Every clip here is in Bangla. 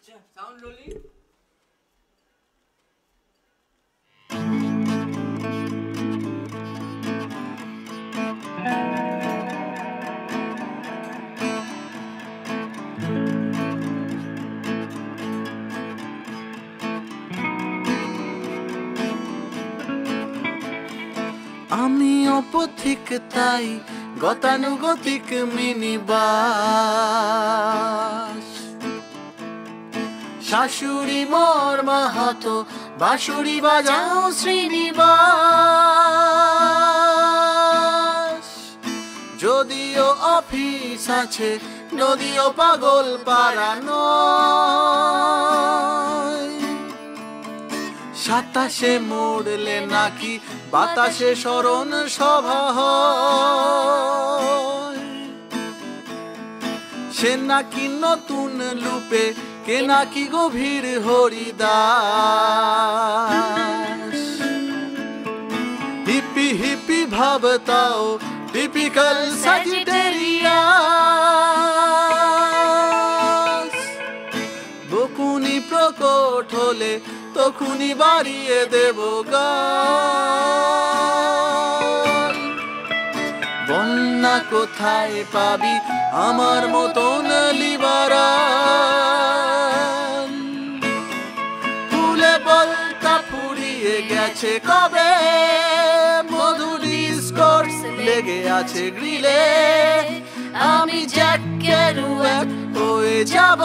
अच्छा साउंड लोली আমিও পথিক তাই গতানুগতিক মিনিবাস শাশুড়ি মোর মাহাতো বাঁশুড়ি বাজাও শ্রীনিবাস যদিও অফিস আছে নদীও পাগল পারানো সাতাশে মুড়লে নাকি বাতাসে শরণ সভা হয় সে নাকি নতুন লুপে কে নাকি গভীর হরিদাস হিপি হিপি ভাবতাও টিপিক্যাল স্যাজিটেরিয়াস বকুনি প্রকট হলে তখনই বাড়িয়ে দেব গান বন্যা কোথায় পাবি আমার মতন লিবারান ফুলে বলতা ফুরিয়ে গেছে কবে মধুরি স্কর্স লেগে আছে গ্রিলে আমি জ্যাক ক্যারুয়াক হয়ে যাব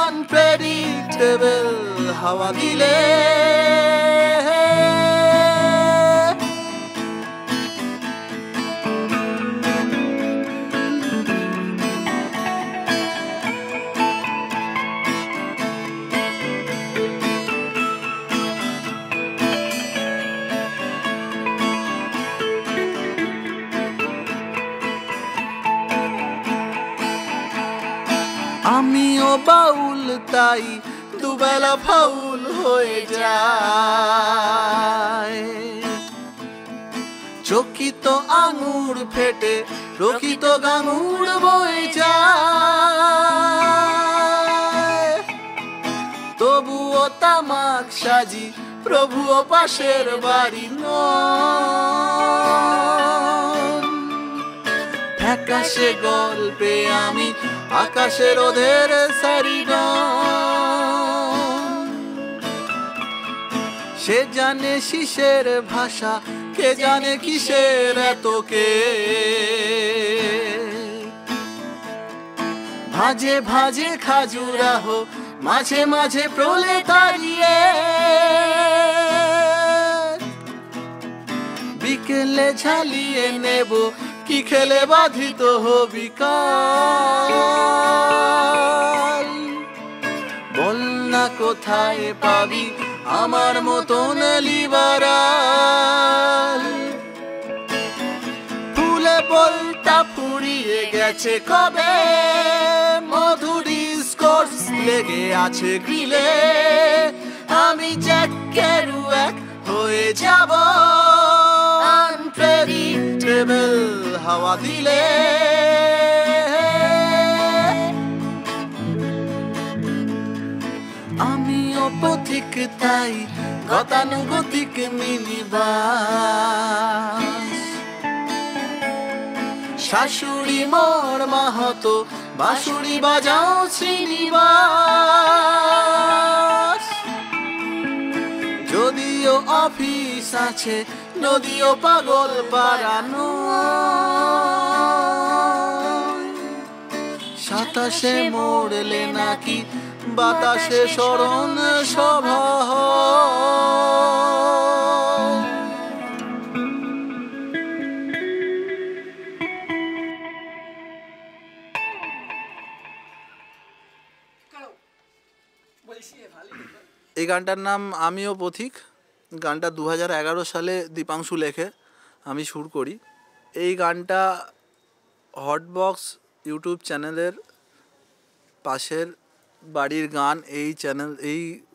unpredictable হাওয়া দিলে আমিও বাউল তাই দুবেলা ফাউল হয়ে যায় চকিত আঙুর ফেটে রকিত গাঙুর বয়ে যায় তবুও তামাক সাজি প্রভুও পাশের বাড়ি নয় আকাশে গল্পে আমি আকাশে রোদের সারি সে জানে শিশের ভাষা কে জানে কিসের এতকে ভাজে ভাজে খাজুরাহ মাঝে মাঝে প্রলে তাড়িয়ে বিকেলে ঝালিয়ে নেব কি খেলে বাধিত হবি কাল বন্যা কোথায় পাবি আমার মতন লিবারাল ফুলে বলটা ফুরিয়ে গেছে কবে মধুরি স্কর্স লেগে আছে গ্রিলে আমি জ্যাক ক্যারুয়াক হয়ে যাব unpredictable হাওয়া দিলে আমিও পথিক তাই গতানুগতিক মিনিবাস শাশুড়ি মোর মাহাতো বাঁশুড়ি বাজাও শ্রীনিবাস যদিও অফিস আছে নদীও পাগল পারানো সাতাশে মোড়লে নাকি বাতাসে শরণ সভা এই গানটার নাম আমিও পথিক। গানটা 2011 সালে দীপাংশু লেখে, আমি সুর করি। এই গানটা হটবক্স ইউটিউব চ্যানেলের পাশের বাড়ির গান এই চ্যানেল এই